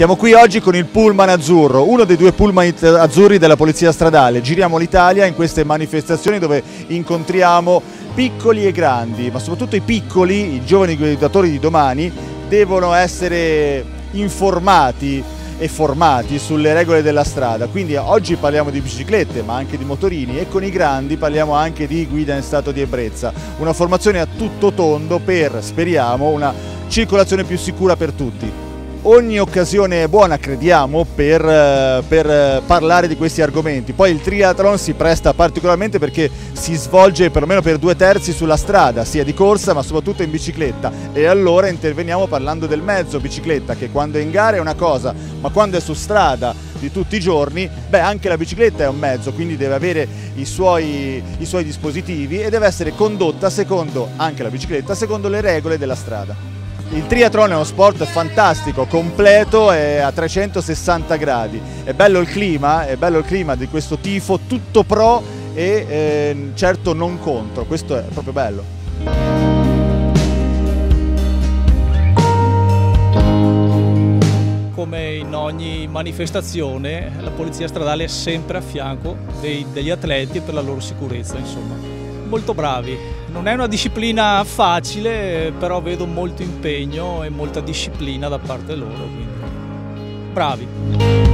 Siamo qui oggi con il Pullman Azzurro, uno dei due Pullman azzurri della Polizia Stradale. Giriamo l'Italia in queste manifestazioni dove incontriamo piccoli e grandi, ma soprattutto i piccoli, i giovani guidatori di domani, devono essere informati e formati sulle regole della strada. Quindi oggi parliamo di biciclette, ma anche di motorini, e con i grandi parliamo anche di guida in stato di ebbrezza. Una formazione a tutto tondo per, speriamo, una circolazione più sicura per tutti. Ogni occasione è buona, crediamo, per parlare di questi argomenti. Poi il triathlon si presta particolarmente perché si svolge perlomeno per 2/3 sulla strada, sia di corsa ma soprattutto in bicicletta, e allora interveniamo parlando del mezzo bicicletta, che quando è in gara è una cosa, ma quando è su strada di tutti i giorni, beh, anche la bicicletta è un mezzo, quindi deve avere i suoi dispositivi e deve essere condotta secondo le regole della strada. Il triathlon è uno sport fantastico, completo e a 360 gradi. È bello il clima di questo tifo, tutto pro e certo non contro, questo è proprio bello. Come in ogni manifestazione, la Polizia Stradale è sempre a fianco degli atleti per la loro sicurezza, insomma. Molto bravi, non è una disciplina facile, però vedo molto impegno e molta disciplina da parte loro, quindi bravi.